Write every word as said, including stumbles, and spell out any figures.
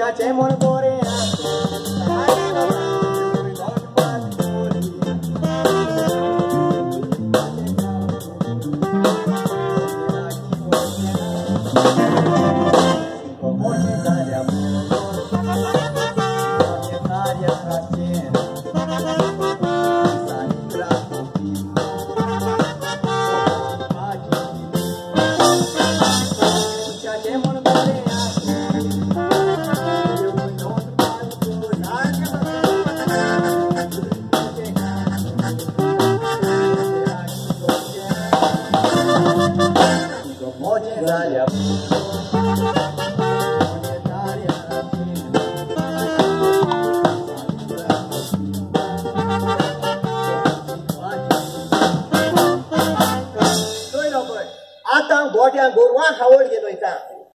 chache murmurea. Tarya, so you know, but I think what you are going to do is that.